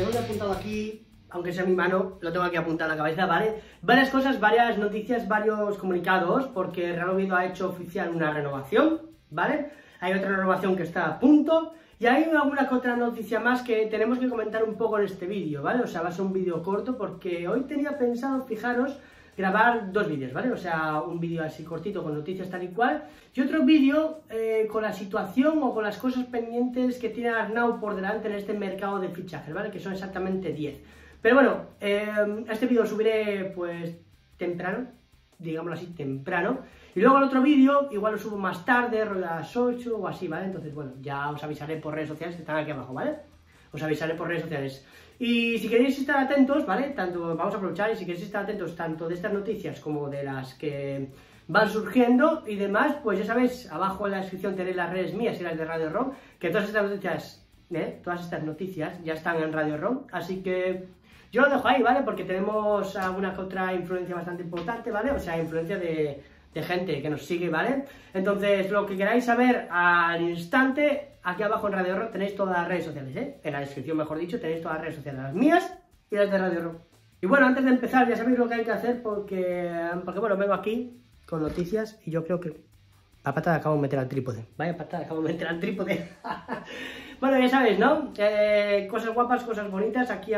tengo que apuntado aquí, aunque sea mi mano, lo tengo aquí apuntado en la cabeza, ¿vale? Varias cosas, varias noticias, varios comunicados, porque Real Oviedo ha hecho oficial una renovación, ¿vale? Hay otra renovación que está a punto, y hay alguna que otra noticia más que tenemos que comentar un poco en este vídeo, ¿vale? O sea, va a ser un vídeo corto, porque hoy tenía pensado, fijaros, grabar dos vídeos, ¿vale? O sea, un vídeo así cortito con noticias tal y cual, y otro vídeo con la situación o con las cosas pendientes que tiene Arnau por delante en este mercado de fichajes, ¿vale? Que son exactamente 10. Pero bueno, este vídeo lo subiré pues temprano, digámoslo así, temprano. Y luego el otro vídeo igual lo subo más tarde, a las 8 o así, ¿vale? Entonces, bueno, ya os avisaré por redes sociales que están aquí abajo, ¿vale? Os avisaré por redes sociales. Y si queréis estar atentos, ¿vale? Tanto vamos a aprovechar, y si queréis estar atentos tanto de estas noticias como de las que van surgiendo y demás, pues ya sabéis, abajo en la descripción tenéis las redes mías y las de RadioRO, que todas estas noticias ya están en RadioRO, así que yo lo dejo ahí, ¿vale? Porque tenemos alguna que otra influencia bastante importante, ¿vale? O sea, influencia de gente que nos sigue, ¿vale? Entonces, lo que queráis saber al instante, aquí abajo en RadioRO tenéis todas las redes sociales, ¿eh? En la descripción, mejor dicho, tenéis todas las redes sociales, las mías y las de RadioRO. Y bueno, antes de empezar, ya sabéis lo que hay que hacer porque bueno, vengo aquí con noticias y yo creo que... La patada acabo de meter al trípode. Vaya patada acabo de meter al trípode. Bueno, ya sabéis, ¿no? Cosas guapas, cosas bonitas, aquí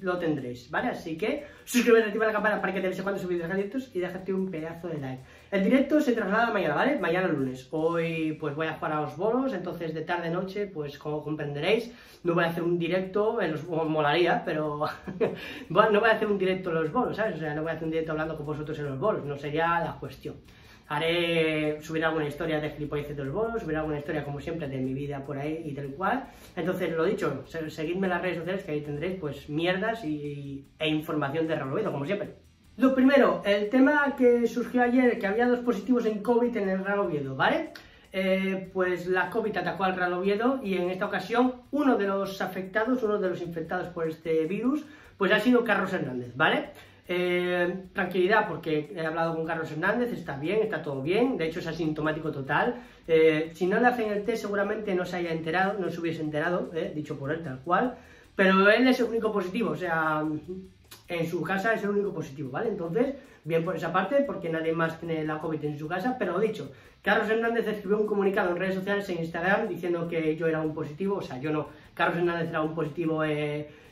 lo tendréis, ¿vale? Así que suscríbete, activa la campana para que te avise cuando subís los directos y déjate un pedazo de like. El directo se traslada mañana, ¿vale? Mañana lunes. Hoy pues voy a jugar a los bolos, entonces de tarde a noche, pues como comprenderéis, no voy a hacer un directo, molaría, pero bueno, no voy a hacer un directo en los bolos, ¿sabes? O sea, no voy a hacer un directo hablando con vosotros en los bolos, no sería la cuestión. Haré, subir alguna historia de gilipolleces de los bolos, subir alguna historia como siempre de mi vida por ahí y tal cual. Entonces, lo dicho, seguidme en las redes sociales que ahí tendréis pues mierdas e información de Real Oviedo, como siempre. Lo primero, el tema que surgió ayer, que había 2 positivos en COVID en el Real Oviedo, ¿vale? Pues la COVID atacó al Real Oviedo y en esta ocasión uno de los afectados, uno de los infectados por este virus, pues ha sido Carlos Hernández, ¿vale? Tranquilidad, porque he hablado con Carlos Hernández, está bien, está todo bien, de hecho es asintomático total. Si no le hacen el test seguramente no se haya enterado, no se hubiese enterado, dicho por él tal cual, pero él es el único positivo, o sea, en su casa es el único positivo, ¿vale? Entonces, bien por esa parte, porque nadie más tiene la COVID en su casa, pero dicho, Carlos Hernández escribió un comunicado en redes sociales, en Instagram, diciendo que yo era un positivo, o sea, yo no, Carlos Hernández era un positivo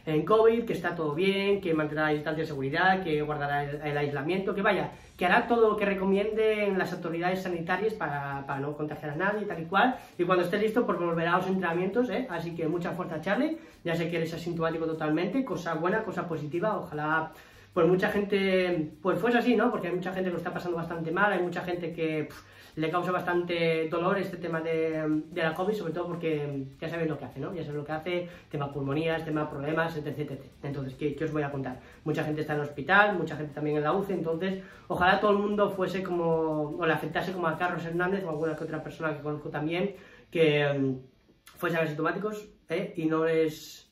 en COVID, que está todo bien, que mantendrá la distancia de seguridad, que guardará el aislamiento, que vaya, que hará todo lo que recomienden las autoridades sanitarias para no contagiar a nadie, tal y cual, y cuando esté listo, pues volverá a los entrenamientos, ¿eh? Así que mucha fuerza, Charlie, ya sé que eres asintomático totalmente, cosa buena, cosa positiva, ojalá, pues mucha gente, pues fuese así, ¿no? Porque hay mucha gente que lo está pasando bastante mal, hay mucha gente que le causa bastante dolor este tema de la COVID, sobre todo porque ya sabéis lo que hace, ¿no? Ya sabéis lo que hace, tema pulmonías, tema problemas, etc. Entonces, ¿qué os voy a contar? Mucha gente está en el hospital, mucha gente también en la UCI, entonces, ojalá todo el mundo fuese como, o le afectase como a Carlos Hernández o alguna que otra persona que conozco también, que fuesen asintomáticos, y no les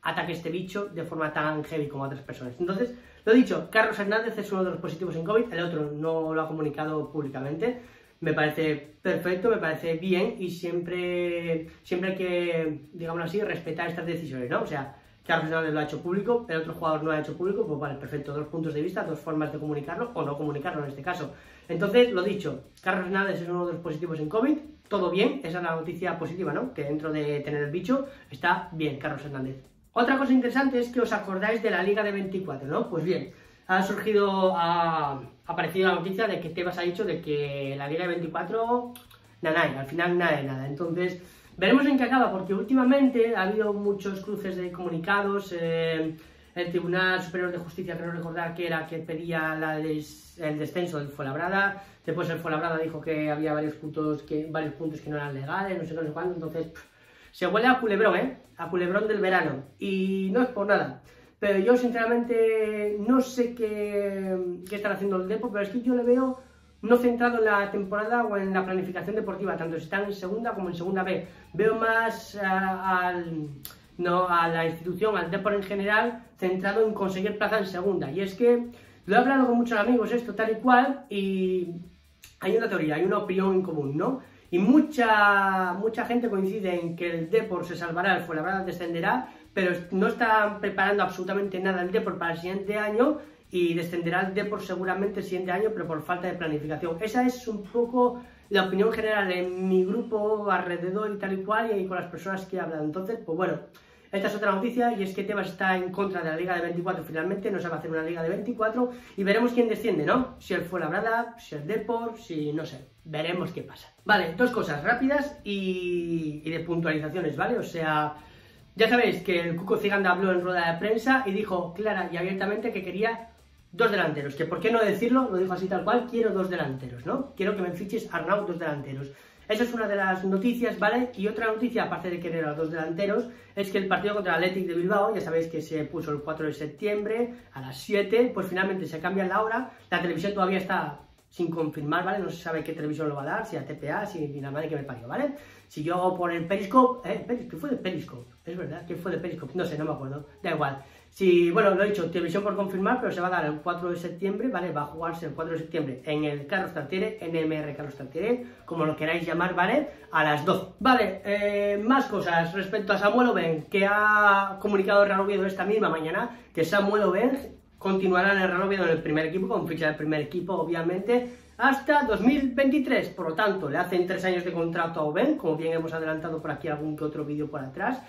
ataque este bicho de forma tan heavy como a otras personas. Entonces, lo dicho, Carlos Hernández es uno de los positivos en COVID, el otro no lo ha comunicado públicamente. Me parece perfecto, me parece bien y siempre hay que, digámoslo así, respetar estas decisiones, ¿no? O sea, Carlos Hernández lo ha hecho público, el otro jugador no lo ha hecho público, pues vale, perfecto, 2 puntos de vista, 2 formas de comunicarlo o no comunicarlo en este caso. Entonces, lo dicho, Carlos Hernández es uno de los positivos en COVID, todo bien, esa es la noticia positiva, ¿no? Que dentro de tener el bicho está bien Carlos Hernández. Otra cosa interesante es que os acordáis de la Liga de 24, ¿no? Pues bien, ha aparecido la noticia de que Tebas ha dicho de que la Liga de 24, nada, al final nada de nada. Entonces, veremos en qué acaba, porque últimamente ha habido muchos cruces de comunicados. El Tribunal Superior de Justicia, creo recordar que era que pedía el descenso del Fuenlabrada. Después el Fuenlabrada dijo que había varios puntos que no eran legales, no sé cuándo. Entonces, se huele a culebrón, a culebrón del verano. Y no es por nada. Pero yo, sinceramente, no sé qué estará haciendo el Depor, pero es que yo le veo no centrado en la temporada o en la planificación deportiva, tanto si están en segunda como en segunda B. Veo más a la institución, al Depor en general, centrado en conseguir plaza en segunda. Y es que lo he hablado con muchos amigos esto tal y cual, y hay una teoría, hay una opinión en común, ¿no? Y mucha gente coincide en que el Depor se salvará, el Fuenlabrada descenderá, pero no está preparando absolutamente nada el Depor para el siguiente año y descenderá el Depor seguramente el siguiente año, pero por falta de planificación. Esa es un poco la opinión general en mi grupo, alrededor y tal y cual, y con las personas que he hablado. Entonces, pues bueno, esta es otra noticia, y es que Tebas está en contra de la Liga de 24 finalmente, no se va a hacer una Liga de 24, y veremos quién desciende, ¿no? Si el Fuenlabrada, si el Depor, si no sé, veremos qué pasa. Vale, dos cosas rápidas y de puntualizaciones, ¿vale? O sea, ya sabéis que el Cuco Ziganda habló en rueda de prensa y dijo clara y abiertamente que quería 2 delanteros, que por qué no decirlo, lo dijo así tal cual, quiero 2 delanteros, ¿no? Quiero que me fiches, Arnau, 2 delanteros. Esa es una de las noticias, ¿vale? Y otra noticia, aparte de querer a los 2 delanteros, es que el partido contra el Athletic de Bilbao, ya sabéis que se puso el 4 de septiembre a las 7, pues finalmente se cambia la hora, la televisión todavía está sin confirmar, ¿vale? No se sabe qué televisión lo va a dar, si a TPA, si la madre que me parió, ¿vale? Si yo hago por el Periscope, ¿qué fue de Periscope? Es verdad, ¿qué fue de Periscope? No sé, no me acuerdo, da igual. Sí, bueno, lo he dicho, televisión por confirmar, pero se va a dar el 4 de septiembre, ¿vale? Va a jugarse el 4 de septiembre en el Carlos Tartiere, NMR Carlos Tartiere, como lo queráis llamar, ¿vale? A las 12. Vale, más cosas respecto a Samuel Obeng, que ha comunicado el Real Oviedo esta misma mañana, que Samuel Obeng continuará en el Real Oviedo en el primer equipo, con ficha del primer equipo, obviamente, hasta 2023. Por lo tanto, le hacen 3 años de contrato a Obeng, como bien hemos adelantado por aquí algún que otro vídeo por atrás.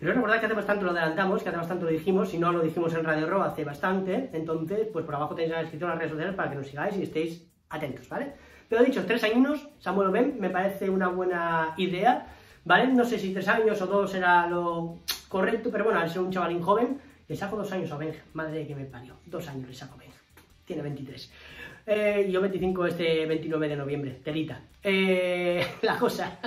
Pero recordad que hace bastante lo adelantamos, que hace bastante lo dijimos, si no lo dijimos en RadioRO hace bastante, entonces pues por abajo tenéis en la descripción las redes sociales para que nos sigáis y estéis atentos, ¿vale? Pero dicho, 3 años, Samuel Obeng, me parece una buena idea, ¿vale? No sé si 3 años o 2 será lo correcto, pero bueno, al ser un chavalín joven, le saco 2 años a Benj, madre que me parió, 2 años le saco a Benj, tiene 23. Yo 25 este 29 de noviembre, telita. La cosa.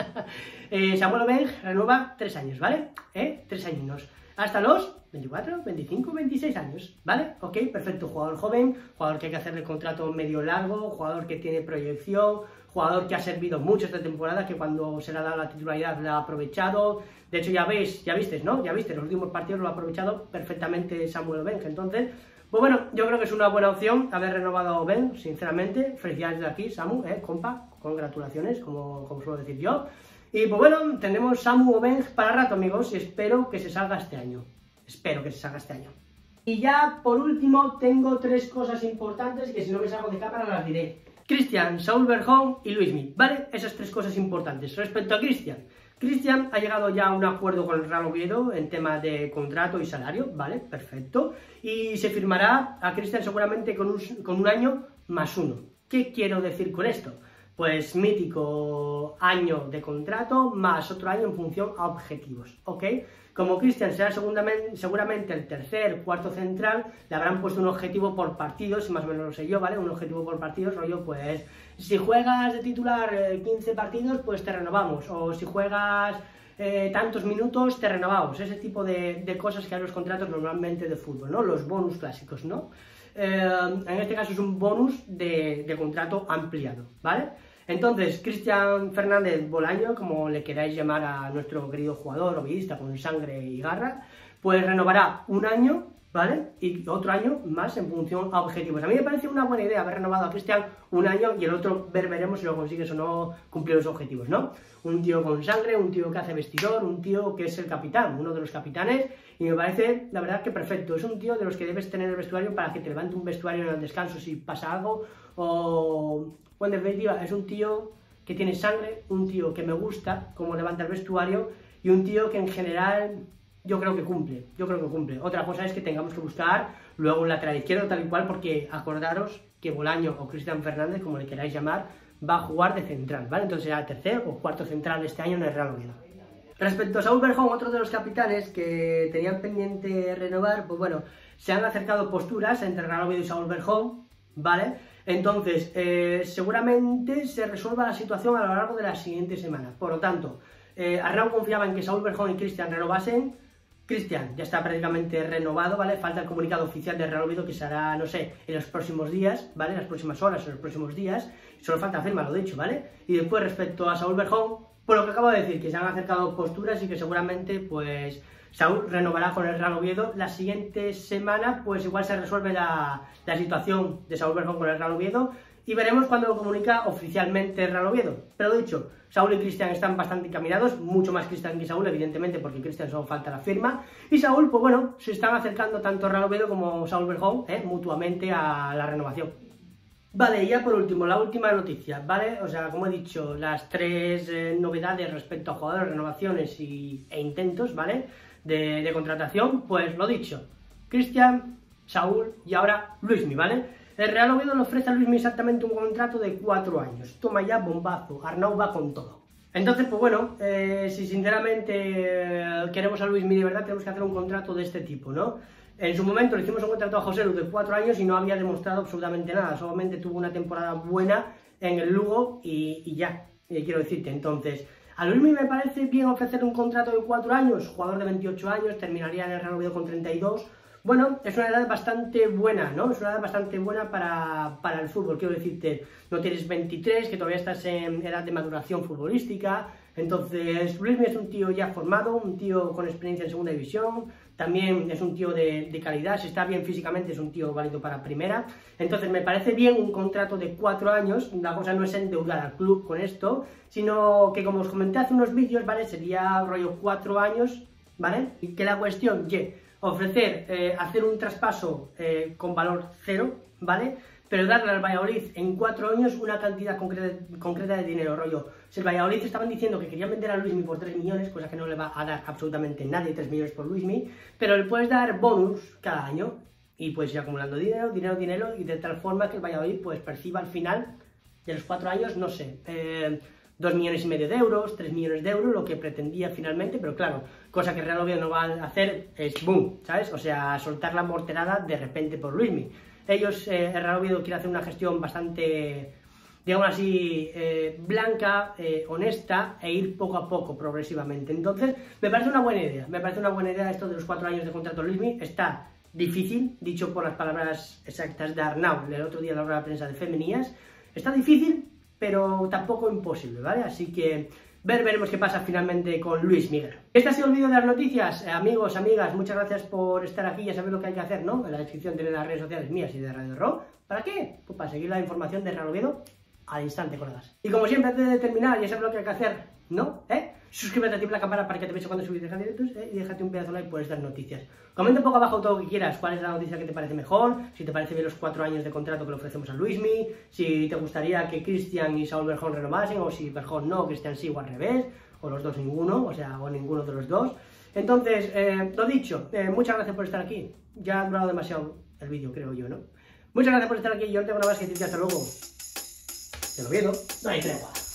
Samuel Obeng renueva 3 años, ¿vale? 3 años. Hasta los 24, 25, 26 años, ¿vale? Ok, perfecto. Jugador joven, jugador que hay que hacerle contrato medio largo, jugador que tiene proyección, jugador que ha servido mucho esta temporada, que cuando se le ha dado la titularidad la ha aprovechado. De hecho, ya veis, ya visteis, ¿no? Ya visteis, los últimos partidos lo ha aprovechado perfectamente Samuel Obeng. Entonces, pues bueno, yo creo que es una buena opción haber renovado a Obeng, sinceramente. Felicidades de aquí, Samu, compa, congratulaciones, como suelo decir yo. Y pues bueno, tendremos Samu Obeng para rato, amigos, y espero que se salga este año. Espero que se salga este año. Y ya, por último, tengo 3 cosas importantes que si no me salgo de cámara las diré. Cristian, Saúl Berjón y Luismi, ¿vale? Esas 3 cosas importantes. Respecto a Cristian, Cristian ha llegado ya a un acuerdo con el Real Oviedo en tema de contrato y salario, ¿vale? Perfecto. Y se firmará a Cristian seguramente con un año más 1. ¿Qué quiero decir con esto? Pues mítico año de contrato más otro año en función a objetivos, ¿ok? Como Cristian será seguramente el tercer, cuarto central, le habrán puesto un objetivo por partidos, si más o menos lo sé yo, ¿vale? Un objetivo por partidos, rollo, pues, si juegas de titular 15 partidos, pues te renovamos, o si juegas tantos minutos, te renovamos, ese tipo de cosas que hay en los contratos normalmente de fútbol, ¿no? Los bonus clásicos, ¿no? En este caso es un bonus de contrato ampliado, ¿vale? Entonces, Cristian Fernández Bolaño, como le queráis llamar a nuestro querido jugador, obviista, con sangre y garra, pues renovará 1 año, ¿vale? Y otro año más en función a objetivos. A mí me parece una buena idea haber renovado a Cristian 1 año y el otro veremos si lo consigues o no cumplir los objetivos, ¿no? Un tío con sangre, un tío que hace vestidor, un tío que es el capitán, uno de los capitanes, y me parece, la verdad, que perfecto. Es un tío de los que debes tener el vestuario para que te levante un vestuario en el descanso si pasa algo o... Bueno, en definitiva, es un tío que tiene sangre, un tío que me gusta cómo levanta el vestuario y un tío que en general yo creo que cumple, Otra cosa es que tengamos que buscar luego un lateral izquierdo tal y cual, porque acordaros que Bolaño o Cristian Fernández, como le queráis llamar, va a jugar de central, ¿vale? Entonces será el tercer o cuarto central este año en el Real Oviedo. Respecto a Saúl Berjón, otro de los capitanes que tenían pendiente renovar, pues bueno, se han acercado posturas entre Real Oviedo y Saúl Berjón, ¿vale? Entonces, seguramente se resuelva la situación a lo largo de las siguientes semanas. Por lo tanto, Arnau confiaba en que Saúl Berjón y Cristian renovasen. Cristian ya está prácticamente renovado, ¿vale? Falta el comunicado oficial del Real Oviedo que se hará, no sé, en los próximos días, ¿vale? En las próximas horas o en los próximos días. Solo falta firmarlo, de hecho, ¿vale? Y después, respecto a Saúl Berjón, por lo que acabo de decir, que se han acercado posturas y que seguramente, pues... Saúl renovará con el Real Oviedo. La siguiente semana, pues igual se resuelve la situación de Saúl Berjón con el Real Oviedo y veremos cuándo lo comunica oficialmente Real Oviedo. Pero dicho, Saúl y Cristian están bastante encaminados, mucho más Cristian que Saúl, evidentemente, porque Cristian solo falta la firma. Y Saúl, pues bueno, se están acercando tanto Real Oviedo como Saúl Berjón mutuamente a la renovación. Vale, y ya por último, la última noticia, ¿vale? O sea, como he dicho, las tres novedades respecto a jugadores, renovaciones e intentos, ¿vale? De contratación, pues lo dicho, Cristian, Saúl y ahora Luismi, ¿vale? El Real Oviedo le ofrece a Luismi exactamente un contrato de 4 años. Toma ya, bombazo, Arnau va con todo. Entonces, pues bueno, si sinceramente queremos a Luismi de verdad, tenemos que hacer un contrato de este tipo, ¿no? En su momento le hicimos un contrato a José Lu de 4 años y no había demostrado absolutamente nada. Solamente tuvo una temporada buena en el Lugo y ya, quiero decirte. Entonces, a Luismi me parece bien ofrecer un contrato de 4 años. Jugador de 28 años, terminaría en el Real Oviedo con 32. Bueno, es una edad bastante buena, ¿no? Es una edad bastante buena para el fútbol, quiero decirte. No tienes 23, que todavía estás en edad de maduración futbolística. Entonces, Luismi es un tío ya formado, un tío con experiencia en segunda división. También es un tío de calidad, si está bien físicamente es un tío válido para primera. Entonces me parece bien un contrato de 4 años, la cosa no es endeudar al club con esto, sino que como os comenté hace unos vídeos, ¿vale? Sería rollo 4 años, ¿vale? Y que la cuestión, ofrecer, hacer un traspaso con valor cero, ¿vale? Pero darle al Valladolid en 4 años una cantidad concreta de dinero, rollo. Si el Valladolid estaban diciendo que querían vender a Luismi por 3 millones, cosa que no le va a dar absolutamente nadie 3 millones por Luismi, pero le puedes dar bonus cada año y puedes ir acumulando dinero y de tal forma que el Valladolid pues perciba al final de los 4 años, no sé, 2,5 millones de euros, 3 millones de euros, lo que pretendía finalmente, pero claro, cosa que el Real Oviedo no va a hacer es boom, ¿sabes? O sea, soltar la morterada de repente por Luismi. Ellos, el Real Oviedo quiere hacer una gestión bastante, digamos así, blanca, honesta e ir poco a poco, progresivamente. Entonces, me parece una buena idea. Me parece una buena idea esto de los 4 años de contrato de Luismi. Está difícil, dicho por las palabras exactas de Arnau, el otro día en la rueda de prensa de Femenías. Está difícil, pero tampoco imposible, ¿vale? Así que veremos qué pasa finalmente con Luis Miguel. Este ha sido el vídeo de las noticias. Amigos, amigas, muchas gracias por estar aquí. Ya sabéis lo que hay que hacer, ¿no? En la descripción tenéis las redes sociales mías y de RadioRO. ¿Para qué? Pues para seguir la información de Real Oviedo al instante, colegas. Y como siempre, antes de terminar, ya sabéis lo que hay que hacer, ¿no? Suscríbete, activa la campana para que te avise cuando subís directos y déjate un pedazo de like por estas noticias. Comenta un poco abajo todo lo que quieras, cuál es la noticia que te parece mejor, si te parece bien los 4 años de contrato que le ofrecemos a Luismi, si te gustaría que Cristian y Saúl Berjón renovasen, o si Berjón no, Cristian sí o al revés, o los dos ninguno, o sea, o ninguno de los dos. Entonces, lo dicho, muchas gracias por estar aquí. Ya ha durado demasiado el vídeo, creo yo, ¿no? Muchas gracias por estar aquí, yo no tengo nada más que decirte, hasta luego. Te lo veo, no hay tregua.